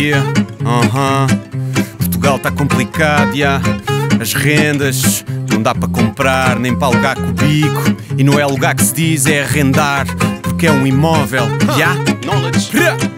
Yeah, Portugal tá complicado, yeah. As rendas não dá para comprar, nem para alugar cubico. E não é lugar que se diz, é arrendar, porque é um imóvel, yeah.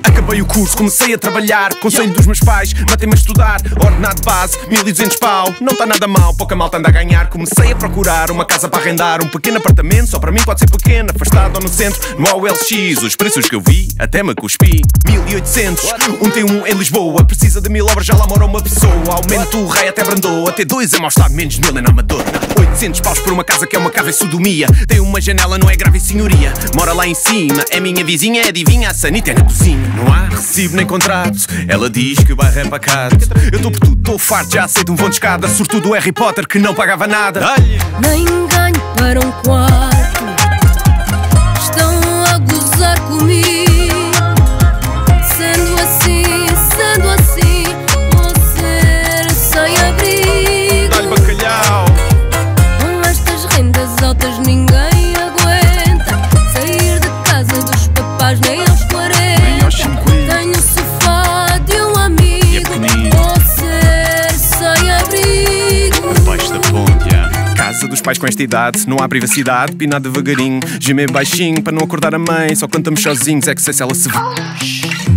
Acabei o curso, comecei a trabalhar. Conselho dos meus pais, matei-me a estudar. Ordenado base, 1200 pau. Não tá nada mal, pouca malta anda a ganhar. Comecei a procurar uma casa para arrendar. Um pequeno apartamento, só para mim pode ser pequeno. Afastado ou no centro, no OLX. Os preços que eu vi, até me cuspi. 1800, tem um em Lisboa. Precisa de 1000 obras, já lá mora uma pessoa. Aumento o rei até Brandoa. T2 é mau estado, menos de 1000 é na Amadora. 800 paus por uma casa que é uma cava e sodomia. Tem uma janela, não é grave senhoria. Mora lá em cima, é minha vizinha, adivinha, a sanita é na cozinha. Não há recibo nem contrato, ela diz que o bairro é pacato. Eu estou por tudo, estou farto, já aceito um vão de escada. Sortudo o Harry Potter que não pagava nada. Nem ganho para um quarto, estão a gozar comigo. Sendo assim, vou ser sem abrigo. Dá-lhe bacalhau. Com estas rendas altas ninguém aguenta sair de casa dos papás nem aos 40. Tenho o sofá de um amigo, vou ser sem abrigo. Abaixo da ponte, casa dos pais com esta idade, não há privacidade, pinar devagarinho, gemer baixinho para não acordar a mãe, só cantamos sozinhos, é que sei se ela se vê.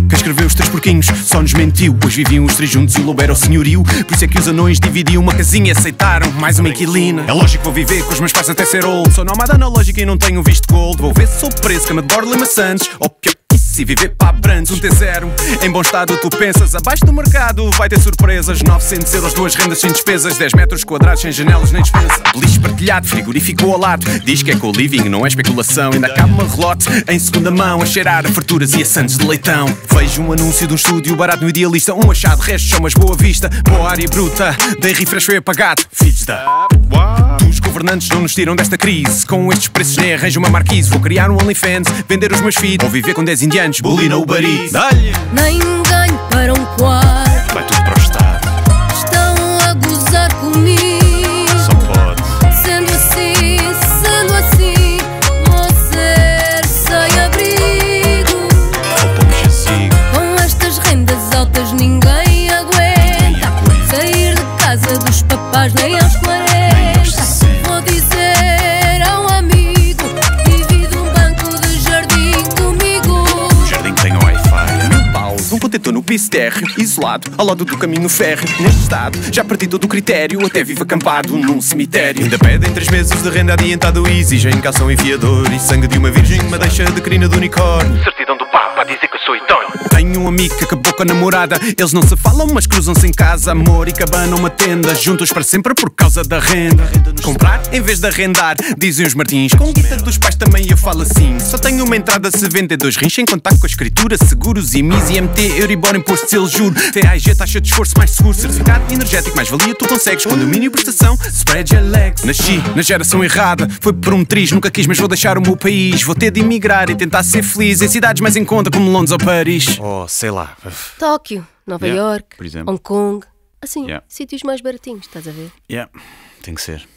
Quem escreveu os 3 porquinhos só nos mentiu, pois viviam os 3 juntos e o lobo era o senhorio. Por isso é que os anões dividiam uma casinha e aceitaram mais uma inquilina. É lógico que vou viver com os meus pais até ser old. Sou nómada analógica e não tenho visto gold. Vou ver se sou preso, cama de borla e maçantes, ou pior que isso, e viver para Brandes. Um T0 em bom estado, tu pensas. Abaixo do mercado vai ter surpresas. 900 euros, 2 rendas sem despesas, 10 metros quadrados sem janelas nem despensa. Lixo partilhado, frigorífico ao lado. Diz que é co-living, não é especulação. Ainda cabe uma relote em segunda mão, a cheirar a farturas e a sandes de leitão. Vejo um anúncio de um estúdio barato no Idealista. Um achado, restos são, mas boa vista. Boa área bruta, dei refresh, foi apagado. Filhos da... Os governantes não nos tiram desta crise. Com estes preços nem arranjo uma marquise. Vou criar um OnlyFans, vender os meus feeds, ou viver com 10 indianos, bully no Paris. Nem ganho para um quarto, vai tudo para o Estado. Estão a gozar comigo. Só pode. Sendo assim, vou ser sem abrigo. Com estas rendas altas ninguém aguenta sair de casa dos papás nem aos 40. Vou dizer a um amigo, divido um banco de jardim comigo. O jardim que tem um Wi-Fi. No pauso, um protetor no piso térreo, isolado, ao lado do caminho férreo. Neste estado, já perdi todo o critério, até vivo acampado num cemitério. Ainda pedem 3 meses de renda adiantada e exigem calção enfiador e sangue de uma virgem, uma deixa de crina do unicórnio. Certidão do Papa a dizer que eu sou idóneo. Tenho um amigo que acabou com a namorada. Eles não se falam, mas cruzam-se em casa. Amor e cabana, uma tenda. Juntos para sempre por causa da renda. Comprar em vez de arrendar, dizem os Martins. Com guita dos pais também eu falo assim. Só tenho uma entrada se vender 2 rins. Sem contar com a escritura, seguros, IMIS, IMT, Euribor, imposto, selo, juro. TAG, taxa de esforço, mais seguro. Certificado energético, mais valia, tu consegues. Condomínio, prestação, spread, Alex. Nasci na geração errada. Foi por um triz, nunca quis, mas vou deixar o meu país. Vou ter de emigrar e tentar ser feliz em cidades mais em conta, como Londres ou Paris. Oh, sei lá. Tóquio, Nova York, Hong Kong. Assim, sítios mais baratinhos, estás a ver? Tem que ser.